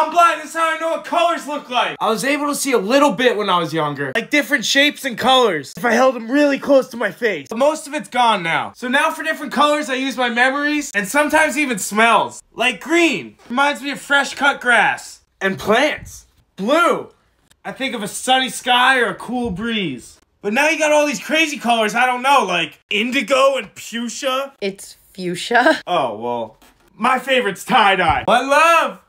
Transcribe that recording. I'm blind, that's how I know what colors look like. I was able to see a little bit when I was younger, like different shapes and colors, if I held them really close to my face. But most of it's gone now. So now for different colors, I use my memories and sometimes even smells. Like green, reminds me of fresh cut grass and plants. Blue, I think of a sunny sky or a cool breeze. But now you got all these crazy colors, I don't know, like indigo and fuchsia. It's fuchsia. Oh, well, my favorite's tie-dye. I love